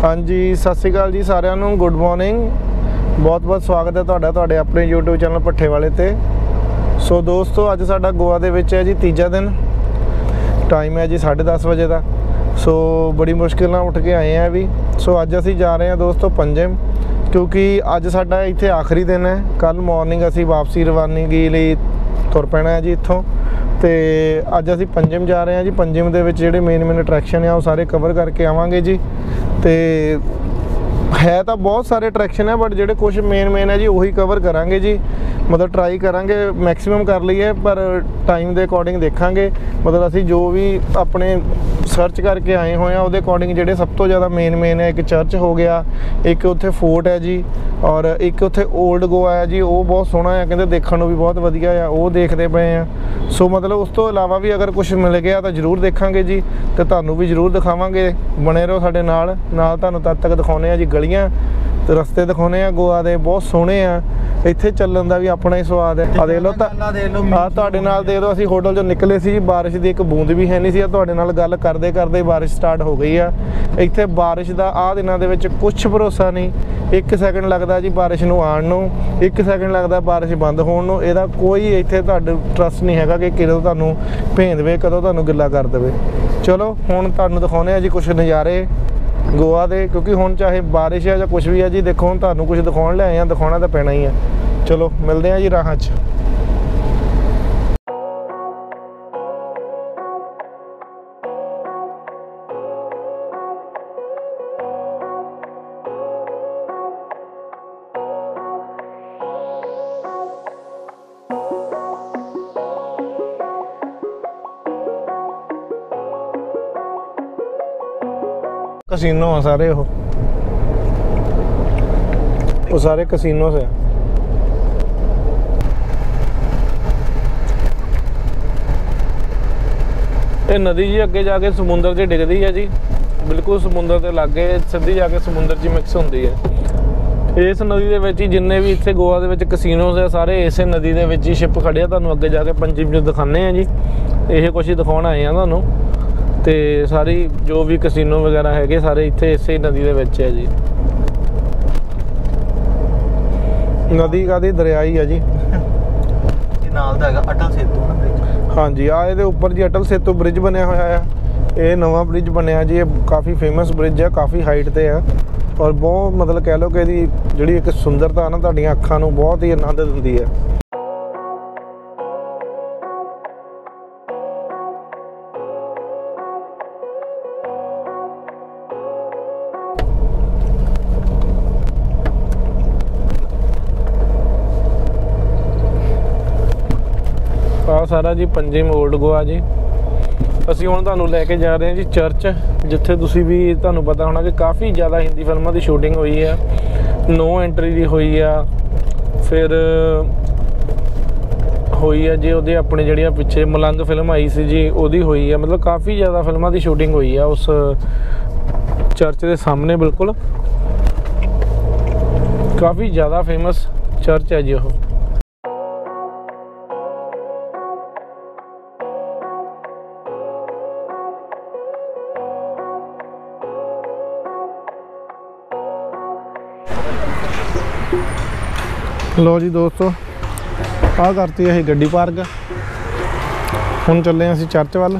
हाँ जी सत श्री अकाल जी सारिਆਂ ਨੂੰ गुड मॉर्निंग। बहुत बहुत स्वागत है ਤੁਹਾਡਾ ਤੁਹਾਡੇ अपने यूट्यूब चैनल ਭੱਠੇ ਵਾਲੇ ਤੇ। सो दोस्तों ਅੱਜ ਸਾਡਾ ਗੋਆ ਦੇ ਵਿੱਚ ਹੈ ਜੀ ਤੀਜਾ ਦਿਨ। टाइम है जी 10:30 ਵਜੇ ਦਾ। सो बड़ी मुश्किल ਨਾਲ ਉੱਠ ਕੇ ਆਏ ਆ ਵੀ। सो ਅੱਜ ਅਸੀਂ ਜਾ ਰਹੇ ਹਾਂ ਦੋਸਤੋ ਪੰਜਮ, क्योंकि ਅੱਜ ਸਾਡਾ ਇੱਥੇ ਆਖਰੀ ਦਿਨ ਹੈ। ਕੱਲ ਮਾਰਨਿੰਗ ਅਸੀਂ ਵਾਪਸੀ ਰਵਾਨਗੀ ਲਈ ਤੁਰ ਪੈਣਾ ਹੈ ਜੀ ਇੱਥੋਂ। तो अज असी पंजिम जा रहे हैं जी। पंजिम के जोड़े मेन मेन अट्रैक्शन है वो सारे कवर करके आवांगे जी। तो है तो बहुत सारे अट्रैक्शन है बट जोड़े कुछ मेन मेन है जी वही कवर करांगे जी। मतलब ट्राई करांगे मैक्सीम कर लीए पर टाइम के अकॉर्डिंग देखा। मतलब असी जो भी अपने सर्च करके आए हुए हैं वो अकॉर्डिंग जोड़े सब तो ज़्यादा मेन मेन है एक चर्च हो गया, एक उत्थे फोर्ट है जी और एक उत्थे ओल्ड गोवा है जी। वो बहुत सोहना है कहते देखने भी बहुत वधिया है, वो देखते पे हैं। सो मतलब उस तो इलावा भी अगर कुछ मिल गया तो जरूर देखा जी, तो थानू भी जरूर दिखावे। बने रहो साढ़े नाल, तद तक दिखाने जी गलियाँ तो रस्ते दिखाने गोवा के बहुत सोहने आ। इत्थे चलन का भी अपना ही स्वाद है। देख लो तुहाडे नाल देख लो असीं होटल चों निकले सी, बारिश की एक बूंद भी है नहीं सी। तुहाडे नाल गल करदे करदे बारिश स्टार्ट हो गई आ। इत्थे बारिश का आ दिनां दे विच कुछ भरोसा नहीं। एक सैकेंड लगता जी बारिश नूं आण नूं, एक सैकेंड लगता बारिश बंद होण नूं। इहदा कोई इत्थे तुहाडे ट्रस्ट नहीं हैगा कि कदों तुहानूं भें देवे कदों तुहानूं गिला कर देवे। चलो हुण तुहानूं दिखाउने आ जी कुछ नज़ारे गोवा के, क्योंकि हुण चाहे बारिश है जां कुछ भी है जी। देखो हुण तुहानूं कुछ दिखाउण लई आए आ, दिखाउणा तां पैना ही है। चलो मिलदे आ जी राह च। कसीनो हैं सारे, वो सारे कसीनो से। ये नदी जी अगे जाके समुंदर से डिगदी है जी, बिल्कुल समुंदर के लागे सीधी जाके समुंदर च मिक्स होंदी है। इस नदी के जिन्ने भी इतने गोवा के कसीनोज है सारे इस नदी के शिप खड़े। तुहानूं अगे जाके पंजिम च दिखाने हैं जी, ये कुछ ही दिखाउण आए हैं तुहानूं। तो सारी जो भी कसीनो वगैरह है सारे इतने इस नदी के है जी। नदी का दरिया ही है जी। अटल सेतु हाँ जी, ये उपर जी अटल सेतु ब्रिज बनया हुआ है। ये नवा ब्रिज बनया जी, काफ़ी फेमस ब्रिज है, काफ़ी हाइट पर है और बहुत मतलब कह लो कि जी एक सुंदरता ना तुहाडियां अखां नूं बहुत ही आनंद दिंदी है। सारा जी पंजिम ओल्ड गोवा जी। असीं हुण तुहानूं लैके जा रहे हैं जी चर्च, जिथे तुसीं भी तुहानूं पता होना कि काफ़ी ज़्यादा हिंदी फिल्मां दी शूटिंग हुई है। नो एंट्री दी हुई है, फिर हुई है जी उहदे अपने जिहड़ी पिछे मलंग फिल्म आई सी जी उहदी हुई है। मतलब काफ़ी ज़्यादा फिल्मां दी शूटिंग हुई है उस चर्च दे सामने। बिल्कुल काफ़ी ज़्यादा फेमस चर्च है जी वो। लो जी दोस्तों आ करती है गड्डी पार्क। हम चले असी चर्च वाल।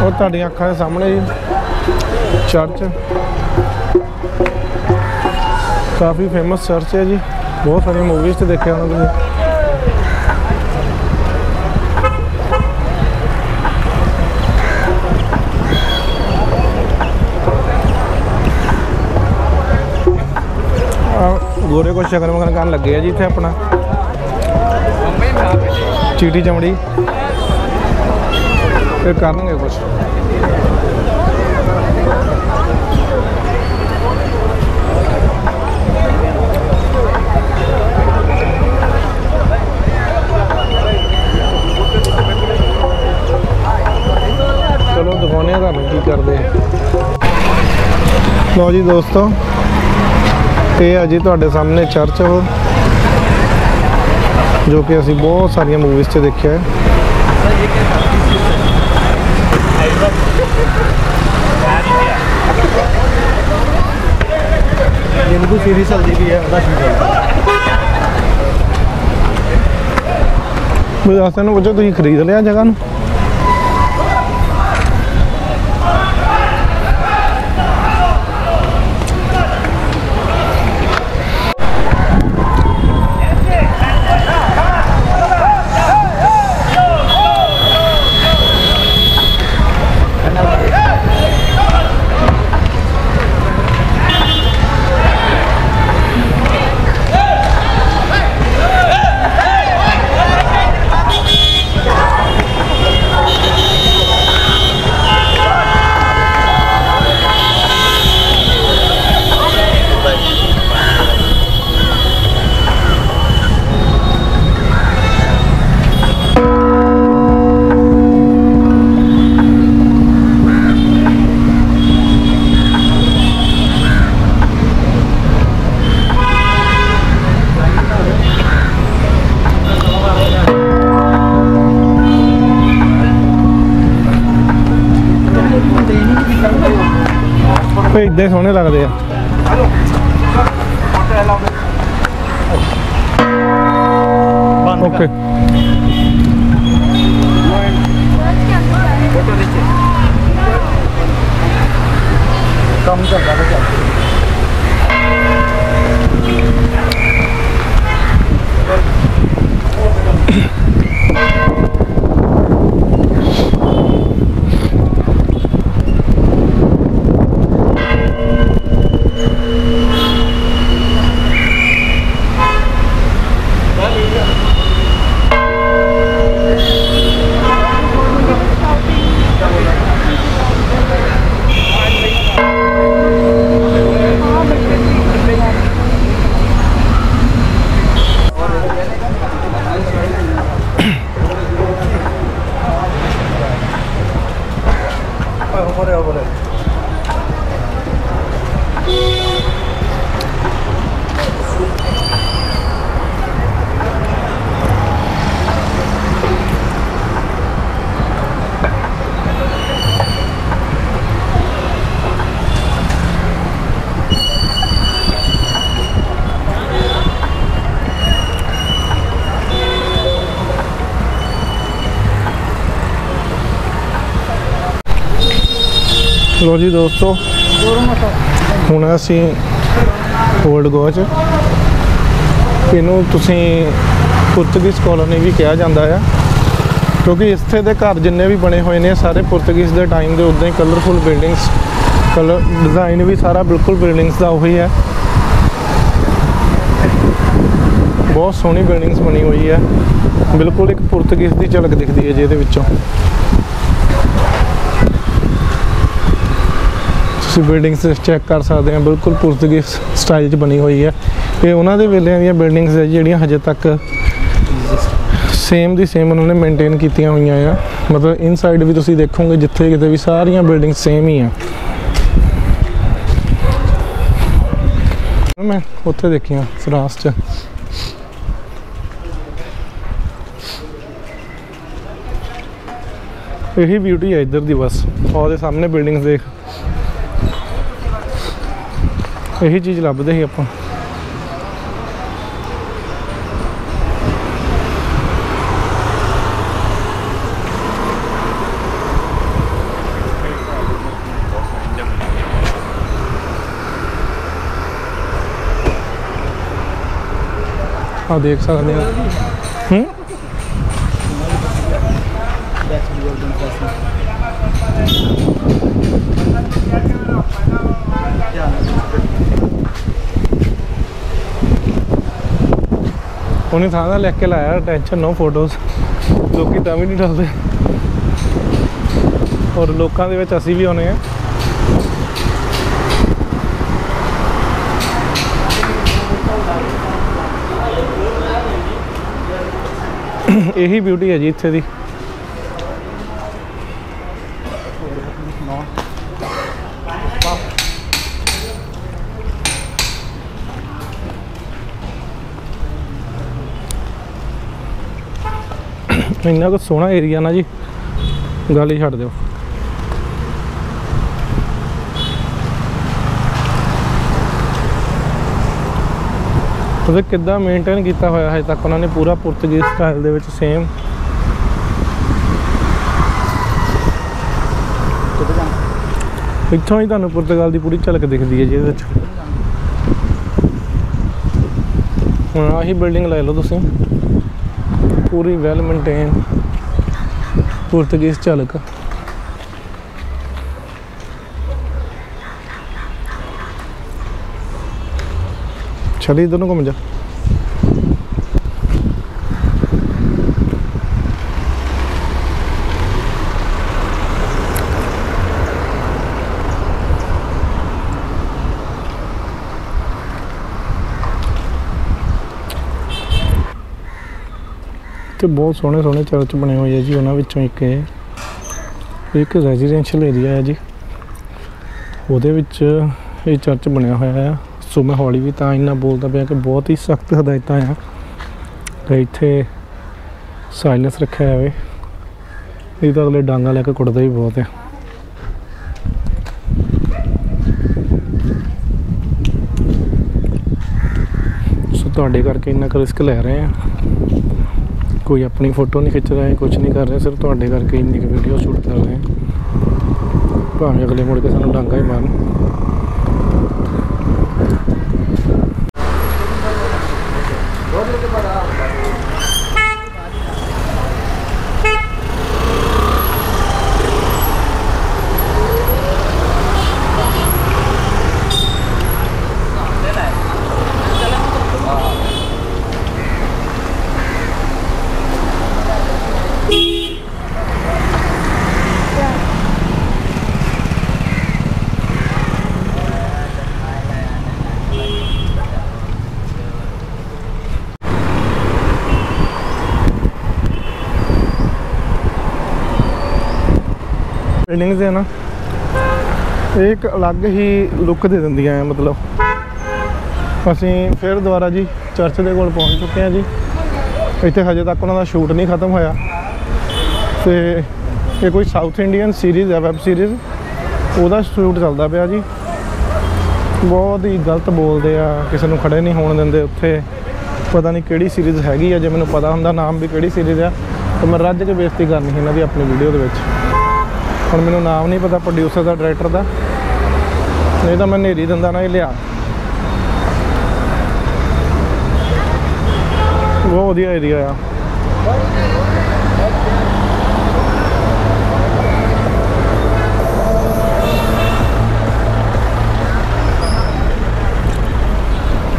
और तुहाडी अखां दे सामने जी चर्च, काफ़ी फेमस चर्च है जी। बहुत सारी मूवीज तो देखे होंगे। गोरे को शगन वगन करन लगे है जी इतने अपना चीटी चमड़ी फिर करेंगे कुछ। ਲਓ ਜੀ ਦੋਸਤੋ, ਇਹ ਆ ਜੀ ਤੁਹਾਡੇ ਸਾਹਮਣੇ ਚਰਚ, ਉਹ ਜੋ ਕਿ ਅਸੀਂ ਬਹੁਤ ਸਾਰੀਆਂ ਮੂਵੀਜ਼ 'ਚ ਦੇਖਿਆ ਹੈ। ਇਹਨੂੰ ਸੀਰੀਜ਼ ਚੱਲਦੀ ਵੀ ਹੈ, ਉਹਦਾ ਸ਼ੂਟ ਹੈ। ਮੈਂ ਆਸਾਂ ਨੂੰ ਪੁੱਛਿਆ ਤੁਸੀਂ ਖਰੀਦ ਲਿਆ ਜਗ੍ਹਾ ਨੂੰ? इतने सोहने लगते हैं। ओके कम चल रहा है। लो जी दोस्तों, हुण असी ओल्ड गोवा च, इनू तुसी पुर्तगीज कॉलोनी भी कहा जाता है, क्योंकि इत्थे दे घर जिन्ने भी बने हुए ने सारे पुर्तगीज दे टाइम दे, उदां ही कलरफुल बिल्डिंग्स, कलर डिज़ाइन भी सारा बिल्कुल बिल्डिंग्स दा उही है। बहुत सोहनी बिल्डिंग्स बनी हुई है, बिल्कुल एक पुर्तगीज दी झलक दिखती है जी इहदे विचों। बिल्डिंग्स चेक कर सकते हैं, बिल्कुल पुर्तगीज स्टाइल बनी हुई है। ये उन्होंने वेलिया दी बिल्डिंग्स है जी, हजे तक सेम दी सेम उन्होंने मेनटेन की हुई हैं। मतलब इन साइड भी तुसी देखोगे, जिथे कितने भी सारिया बिल्डिंग सेम ही हैं। मैं उत्थे देखिया फ्रांस च, यही ब्यूटी है इधर दी बस। और सामने बिल्डिंग्स देख, यही चीज़ लभदे ही आपां। आ देख सकते हैं। उन्हें थाना लिख के लाया, टेंशन नो फोटोज लोग भी नहीं डालते, और लोगों के असी भी आने हैं। यही ब्यूटी है जी इत्थे दी। इन्ना कुछ सोहना एरिया ना जी, गल ही छड्ड दिओ। तो किद्दां मेनटेन किया होया है तक उन्होंने पूरा पुर्तगीज स्टाइल दे विच सेम। इत्थों ही तुहानू पुर्तगाल की पूरी झलक दिखती है जी। हम आही बिल्डिंग लै लो तुसीं, पूरी वैल मेनटेन पुर्तगीज झलक। चलिए दोनों को मजा। तो बहुत सोहने सोहने चर्च बने हुए हैं जी, उन्होंने एक रेजीडेंशियल एरिया है जी, वो चर्च बनया हुआ है। सो मैं हौली भी तो इन्ना बोलता पाया कि बहुत ही सख्त हदायत है तो इतने साइलेंस रखा जाए, नहीं तो अगले डांगा लैके कुटते ही बहुत है। सो तुहाडे करके इन्ना रिस्क ले रहे हैं, कोई अपनी फोटो नहीं खिंच रहा है, कुछ नहीं कर रहे, सिर्फ तुहाडे करके इन्नी वीडियो शूट कर रहे हैं, भावें अगले मुड़ के सानू डांगा ही बिल्डिंग्स है ना, एक अलग ही लुक दे देंदी है। मतलब असी फिर दोबारा जी चर्च के कोल पहुँच चुके हैं जी। इतने हजे तक उन्होंने शूट नहीं खत्म होया, तो ये कोई साउथ इंडियन सीरीज़ है, वैब सीरीज़, वह शूट चलता पाया जी। बहुत ही गलत बोलते आ, किसी को खड़े नहीं होने देंगे उत्थे, पता नहीं किहड़ी सीरीज़ हैगी है, जे मैनूं पता हुंदा नाम भी किहड़ी सीरीज़ है तो मैं रज के बेइज्जती करनी इन्हां दी अपनी वीडियो दे विच। और मैनू नाम नहीं पता प्रोड्यूसर का, डायरैक्टर का, नहीं तो मैं नेरी दंदा ना ही लिया। बहुत वधिया एरिया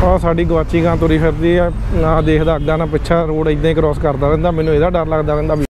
आ। साड़ी गवाची गां तुरी फिरदी आ, ना देखदा अग्गा ना पिछा, रोड इदां ही क्रॉस करता रहिंदा। मैनू इहदा डर लगदा रहिंदा।